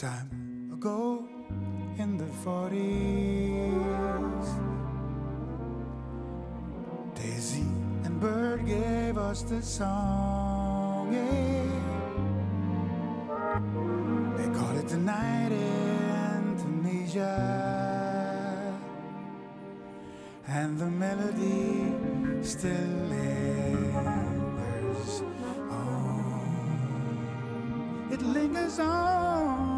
time ago in the 40s. Daisy and Bird gave us the song, yeah. They call it A Night in Tunisia, and the melody still lingers on. It lingers on.